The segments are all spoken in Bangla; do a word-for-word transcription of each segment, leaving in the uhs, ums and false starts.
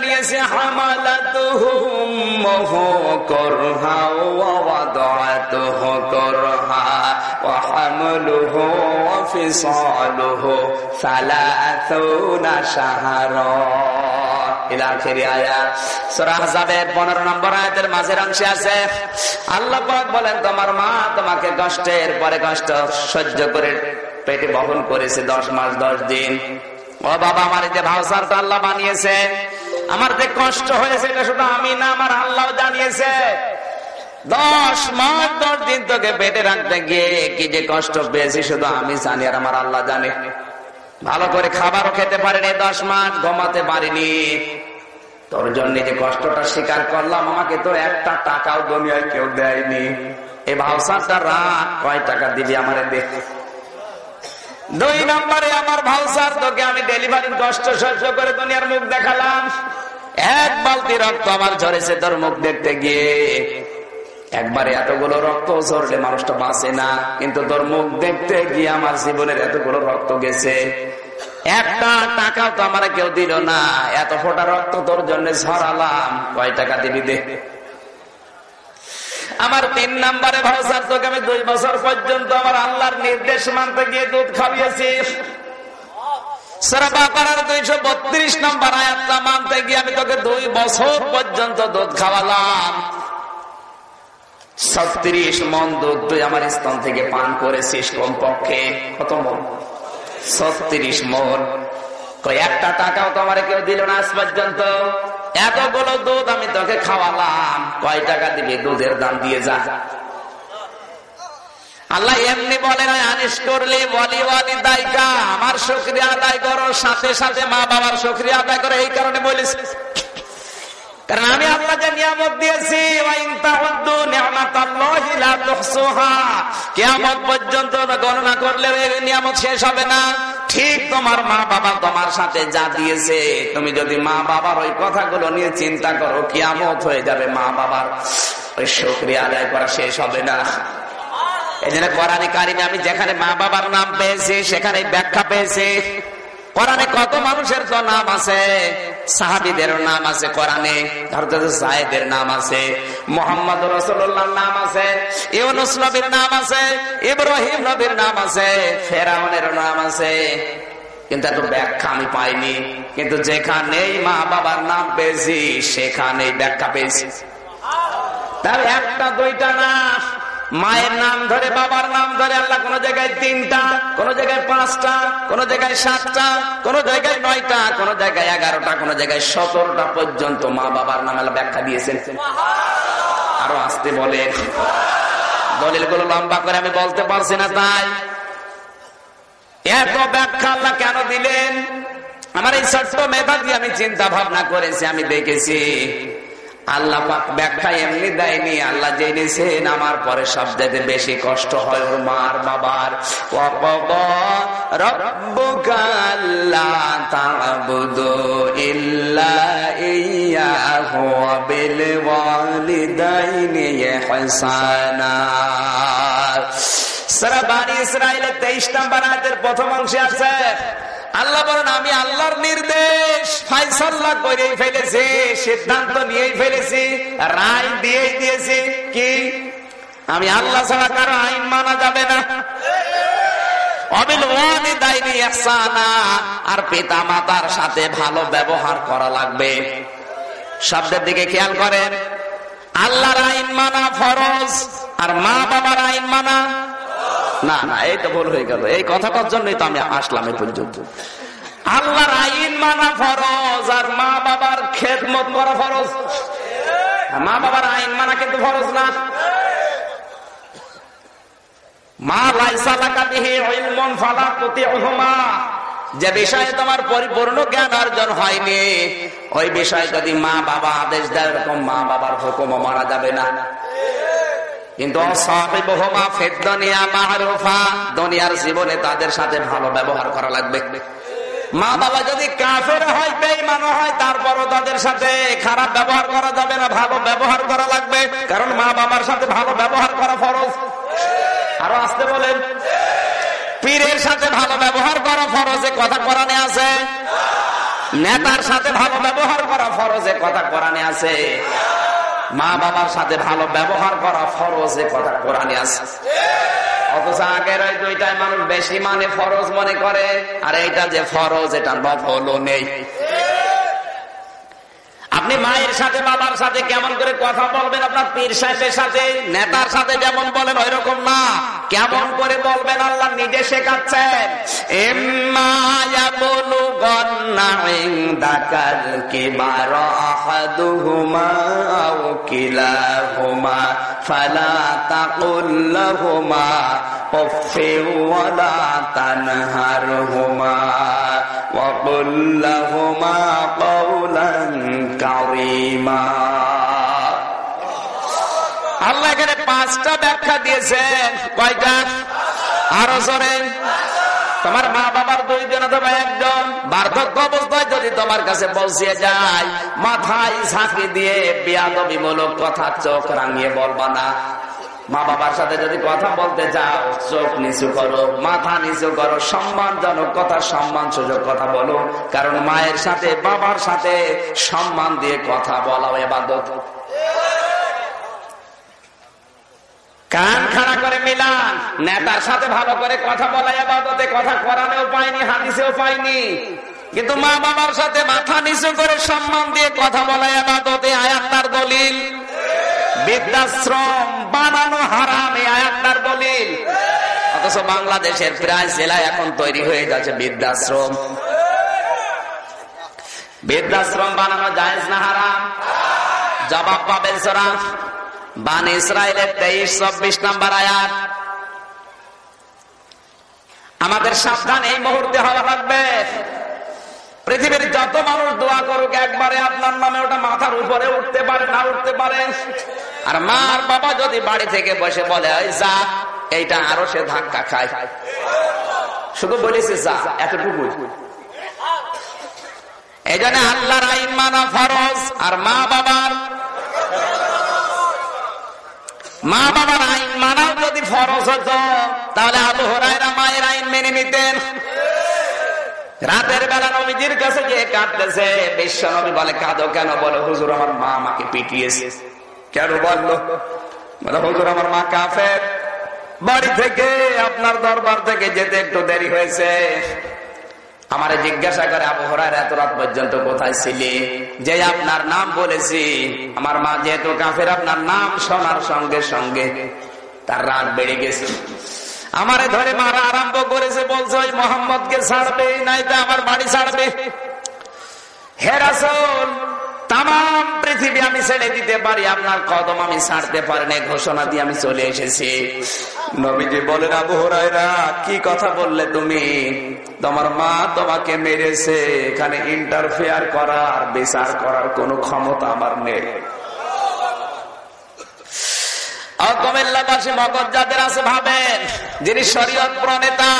দাঁড়িয়েছে হামালাতুহু উম্মুহু করহা ওয়া ওয়াদাআতুহু করহা ওয়া হামলুহু ওয়া ফিসালুহু সালাসুনা শাহরা আল্লাহ পাক বলেন, তোমার মা তোমাকে কষ্টের পরে কষ্ট সহ্য করে পেটে বহন করেছে দশ মাস দশ দিন। ও বাবা, আমার যে ভাউচার তো আল্লাহ বানিয়েছে, আমার যে কষ্ট হয়েছে এটা শুধু আমি না, আমার আল্লাহ জানিয়েছে। দশ মাস দশ দিন তোকে পেটে রাখতে গিয়ে কি যে কষ্ট পেয়েছি শুধু আমি জানি আর আমার আল্লাহ জানে। ভালো করে খাবারও খেতে পারিনি, দশ মাস ঘুমাতে পারিনি, তোর জন্য যে কষ্টটা স্বীকার করলাম। আমাকে তো একটা টাকাও দুনিয়ায় কেউ দেয়নি। এই ভাউচারটা রাখ, কয় টাকা দিবি আমারে দে। দুই নম্বরে, আমার ভাউচার তোকে আমি ডেলিভারির কষ্ট সহ্য করে দুনিয়ার মুখ দেখালাম। এক বালতি রক্ত আমার ঝরেছে তোর মুখ দেখতে গিয়ে। একবারে এতগুলো রক্ত ঝরলে মানুষটা বাঁচে না, কিন্তু তোর মুখ দেখতে গিয়ে আমার জীবনের এতগুলো রক্ত গেছে। একটা টাকাও তো আমার কেউ দিল না, এত ফোটা রক্ত তোর জন্য ঝরালাম, কয় টাকা দিবি দে। আমার তিন নম্বরে ভাউচার তোকে আমি দুই বছর পর্যন্ত আমার আল্লাহর নির্দেশ মানতে গিয়ে দুধ খাইয়েছি। সূরা বাকারার দুইশো বত্রিশ নম্বর আয়াতটা মানতে গিয়ে আমি তোকে দুই বছর পর্যন্ত দুধ খাওয়ালাম। ছত্রিশ মন দুধ তুই আমার স্তন থেকে পান করেছিস, কমপক্ষে কত মন? ছত্রিশ মন। একটা টাকাও তো আমার কেউ দিল না আজ পর্যন্ত, এতগুলো দুধ আমি তোকে খাওয়ালাম, কয় টাকা দিবি? দুধের দাম দিয়ে যা। আল্লাহ এমনি বলে না, আনিস করলে ওয়ালি ওয়ালি দায়িকা, আমার শুকরিয়া আদায় করো, সাথে সাথে মা বাবার শুকরিয়া আদায় করো। এই কারণে বলিস, কারণ আমি আল্লাহ যে নিয়ামত দিয়েছি, কিয়ামত পর্যন্ত গণনা করলে এই নিয়ামত শেষ হবে না। ঠিক তোমার মা বাবা তোমার সাথে যা দিয়েছে, তুমি যদি মা বাবার ওই কথাগুলো নিয়ে চিন্তা করো, কিয়ামত হয়ে যাবে, মা বাবার ওই শুকরিয়া আদায় করা শেষ হবে না। এই জন্য কোরআনে কারিমে আমি যেখানে মা বাবার নাম পেয়েছি সেখানে ব্যাখ্যা পেয়েছি। কোরআনে কত মানুষের তো নাম আছে, সাহাবীদের নাম আছে কোরআনে, সাহেবের নাম আছে, মুহাম্মদ রাসূলুল্লাহর নাম আছে, ইউনুস নবীর নাম আছে, ইব্রাহিম নবীর নাম আছে, ফেরাউনের নাম আছে, কিন্তু এত ব্যাখ্যা আমি পাইনি। কিন্তু যেখানেই মা বাবার নাম পেয়েছি সেখানেই ব্যাখ্যা পেয়েছি। তার একটা দুইটা না, মায়ের নাম ধরে বাবার নাম ধরে আল্লাহ কোন জায়গায় তিনটা, কোন জায়গায় পাঁচটা, কোন জায়গায় সাতটা, কোন জায়গায় নয়টা, কোন জায়গায় এগারোটা, কোন জায়গায় সতেরোটা পর্যন্ত মা বাবার নাম আল্লাহ ব্যাখ্যা দিয়েছেন। আরো আসতে বলে, দলিলগুলো লম্বা করে আমি বলতে পারছি না, তাই এত ব্যাখ্যা আল্লাহ কেন দিলেন? আমার এই ছোট্ট মেধা দিয়ে আমি চিন্তা ভাবনা করেছি, আমি দেখেছি আল্লাহ পাক ব্যাখ্যা এমনি দেয়নি, আল্লাহ জেনেছেন আমার পরে সবচেয়ে বেশি কষ্ট হয় ওর মার বাবার। রব্বুকা আল্লা তা'বুদু ইল্লা ইয়াহু ওয়া বিল ওয়ালিদাইনি ইহসানা। সূরা বনী ইসরাঈলের তেইশ নম্বর আয়াতের প্রথম অংশে আছে, আল্লাহ বলেন, আমি আল্লাহর নির্দেশ ফয়সালা করেই ফেলেছি, সিদ্ধান্ত নিয়েই ফেলেছি, রায় দিয়েই দিয়েছি কি আমি আল্লাহ ছাড়া কারো আইন মানা যাবে না। আর পিতা মাতার সাথে ভালো ব্যবহার করা লাগবে। শব্দের দিকে খেয়াল করেন, আল্লাহর আইন মানা ফরজ আর মা বাবার আইন মানা না। না, এই তো ভুল হয়ে গেল, এই কথাটার জন্যই তো আমি আসলাম এই পর্যন্ত। আল্লাহর আইন মানা ফরজ আর মা বাবার খেদমত করা ফরজ। মা বাবার আইন মানা কিন্তু ফরজ না। মা লাইসা লাকা বিহি ইলমুন ফালা তুতিউহুমা, যে বিষয়ে তোমার পরিপূর্ণ জ্ঞান অর্জন হয়নি ওই বিষয়ে যদি মা বাবা আদেশ দেয়, এরকম মা বাবার হুকুমও মানা যাবে না। কিন্তু দুনিয়ার জীবনে তাদের সাথে ভালো ব্যবহার করা লাগবে। মা বাবা যদি কাফের হয়, বেঈমান হয়, তারপরও তাদের সাথে খারাপ ব্যবহার করা যাবে না, ভালো ব্যবহার করা লাগবে, কারণ মা বাবার সাথে ভালো ব্যবহার করা ফরজ। আরো আসতে বলেন, পীরের সাথে ভালো ব্যবহার করা ফরজ, এ কথা কোরআনে আছে। নেতার সাথে ভালো ব্যবহার করা ফরজ, এ কথা কোরআনে আছে। মা বাবার সাথে ভালো ব্যবহার করা ফরজ, এ কথা কোরআনে আছে। অথচ আগের ওই দুইটাই মানুষ বেশি মানে ফরজ মনে করে, আর এইটা যে ফরজ এটা নফলও নেই। আপনি মায়ের সাথে বাবার সাথে কেমন করে কথা বলবেন, আপনার পীর সাহেবের সাথে নেতার সাথে যেমন বলেন ওই রকম না, কেমন করে বলবেন আল্লাহ নিজে শেখাচ্ছেন। এম্মা ইয়াবুলু গন্না ইনদাকাল কিবার আহাদুহুমা আও কিলাহুমা ফালা তাকুল লাহুমা উফফিন ওয়ালা তানহারহুমা ওয়াকুল লাহুমা কাওলান কারীমা। আল্লাহ এখানে পাঁচটা ব্যাখ্যা দিয়েছেন, কয়টা? আরো জোরে। তোমার মা বাবার দুইজন অথবা একজন বার্ধক্য অবস্থায় যদি তোমার কাছে পৌঁছে যায়, মাথায় ঝাঁকি দিয়ে বেয়াদবিমূলক কথা চোখ রাঙিয়ে বলবা না। মা বাবার সাথে যদি কথা বলতে যাও, চোখ নিচু করো, মাথা নিচু করো, সম্মানজনক কথা, সম্মানসূচক কথা বলো। কারণ মায়ের সাথে বাবার সাথে সম্মান দিয়ে কথা বলাও ইবাদত। কান খাড়া করে মিলান, নেতার সাথে ভালো করে কথা বলা ইবাদতে, কথা কোরআনেও পাইনি হাদিসেও পাইনি। কিন্তু মা বাবার সাথে মাথা নিচু করে সম্মান দিয়ে কথা বলা ইবাদতে, আয়াত তার দলিল। বৃদ্ধাশ্রম বানানো হারাম, এই আয়াত তার দলিল। অথচ বাংলাদেশের প্রায় জেলায় এখন তৈরি হয়ে যাচ্ছে বৃদ্ধাশ্রম। বৃদ্ধাশ্রম বানানো জায়েজ না হারাম? জবাব পাবেন সূরা বানী ইসরায়েলের তেইশ চব্বিশ নম্বর আয়াত। আমাদের সাবধান এই মুহূর্তে হওয়া লাগবে। পৃথিবীর যত মানুষ দোয়া করুক, একবারে আপনার নামে ওটা মাথার উপরে উঠতে পারে না, উঠতে পারে। আর মা আর বাবা যদি বাড়ি থেকে বসে বলে যা, এইটা আরো সে ধাক্কা খায়। শুধু বলেছে যা, এতটুকু। এই জন্য আল্লাহর আইন মানা ফরজ, আর মা বাবার মা বাবার আইন মানাও যদি ফরজ হতো, তাহলে আবু হুরায়রা মায়ের আইন মেনে নিতেন। রাতের বেলা নবীজির কাছে গিয়ে কাঁদতেছে, বিশ্ব নবী বলে কাঁদো কেন? বলে হুজুর আমার মা আমাকে পিটিয়েছে। কেন বললো? বলে হুজুর আমার মা কাফের, বাড়ি থেকে আপনার দরবার থেকে যেতে একটু দেরি হয়েছে। আমারে জিজ্ঞাসা করে আবু হুরায়রা এত রাত পর্যন্ত কোথায় ছিলি? যে আপনার নাম বলেছি, আমার মা যেহেতু কাফের, আপনার নাম শোনার সঙ্গে সঙ্গে তার রাগ বেড়ে গেছে, আমারে ধরে মারা আরম্ভ করেছে। বলছে ওই মোহাম্মদ কে ছাড়বে নাই তো আমার বাড়ি ছাড়বে। হে রাসূল, তাম পৃথিবী আমি ছেড়ে দিতে পারি, আপনার কদম আমি ছাড়তে পারি না, ঘোষণা দিয়ে আমি চলে এসেছি। নবীজি বলেন আবু হুরায়রা কি কথা বললে তুমি? তোমার মা তোমাকে মেরেছে, এখানে ইন্টারফেয়ার করার বিচার করার কোনো ক্ষমতা আমার নেই। কুমিল্লাবাসী মগজ যাদের আছে ভাবেন, যিনি শরীয়ত প্রণেতা,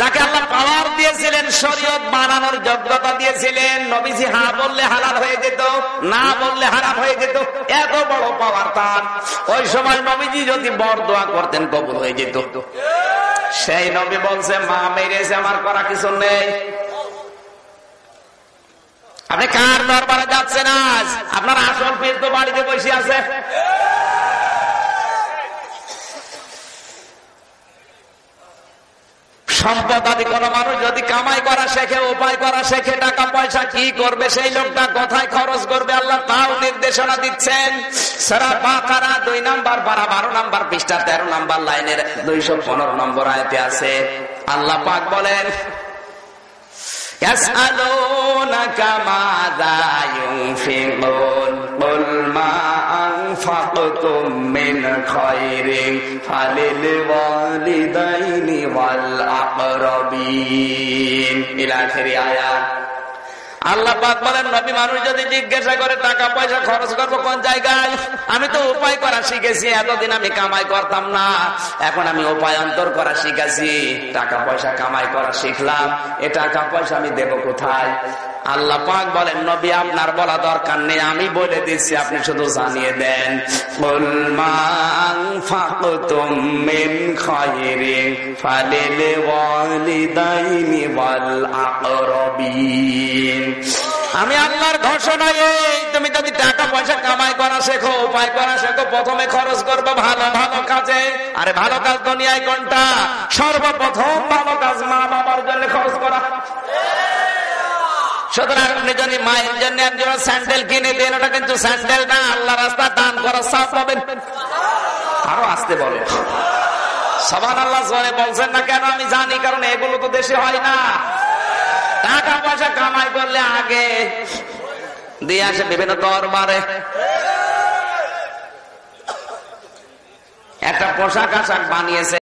যাকে আল্লাহ পাওয়ার দিয়েছিলেন, শরীয়ত বানানোর যোগ্যতা দিয়েছিলেন, নবীজি হা বললে হালাল হয়ে যেত, না বললে হারাম হয়ে যেত, এত বড় পাওয়ার তার। ওই সময় নবীজি যদি বরদোয়া করতেন কবুল হয়ে যেত। সেই নবী বলছে মা মেরেছে, আমার করা কিছু নেই। আপনি কার দরবারে যাচ্ছেন আজ? আপনার আসল পীর তো বাড়িতে বসে আছে। সম্পদ আদি কোনো মানুষ যদি কামাই করা শেখে, উপায় করা শেখে, টাকা পয়সা কি করবে, সেই লোকটা কোথায় খরচ করবে আল্লাহ তাও নির্দেশনা দিচ্ছেন। সূরা বাকারা দুই নম্বর পারা বারো নম্বর পৃষ্ঠা তেরো নম্বর লাইনের দুইশো পনেরো নম্বর আয়াতে আছে। আল্লাহ পাক বলেন ইয়াসআলুনাকা মাযা ইউনফিকুন কুল মা আনফাকতুম মিন খায়রিন ফালিল ওয়ালিদাইনি ওয়াল আকরাবিন ইলা আখির আয়াত। আল্লাহ পাক বলেন নবী মানুষ যদি জিজ্ঞাসা করে টাকা পয়সা খরচ করবো কোন জায়গায়, আমি তো উপায় করা শিখেছি, এতদিন আমি কামাই করতাম না, এখন আমি উপায়ন্তর করা শিখেছি, টাকা পয়সা কামাই করা শিখলাম, এ টাকা পয়সা আমি দেব কোথায়? আল্লাহ পাক বলেন, নবী আপনার বলা দরকার নেই, আমি বলে দিচ্ছি, আপনি শুধু জানিয়ে দেন। কুল মা আনফাকতুম মিন খায়রিন ফালিল ওয়ালিদাইনি ওয়াল আকরাবিন। আমি আল্লাহর ঘোষণা এই, তুমি যদি টাকা পয়সা কামাই করা শেখো, উপায় করা শেখো, প্রথমে খরচ করবো ভালো ভালো কাজে। আরে ভালো কাজ দুনিয়ায় কোনটা? সর্বপ্রথম ভালো কাজ মা বাবার জন্য খরচ করা। সুতরাং আপনি যদি মায়ের জন্য একজন স্যান্ডেল কিনে দেন, ওটা কিন্তু স্যান্ডেল না, আল্লাহ রাস্তা দান করার সওয়াব পাবেন। আরো আসতে বলেন সুবহানাল্লাহ। জোরে বলছেন না কেন? আমি জানি, কারণ এগুলো তো দেশে হয় না। টাকা পয়সা কামাই করলে আগে দিয়ে আসে বিভিন্ন দরবারে। একটা পোশাক আশাক বানিয়েছে।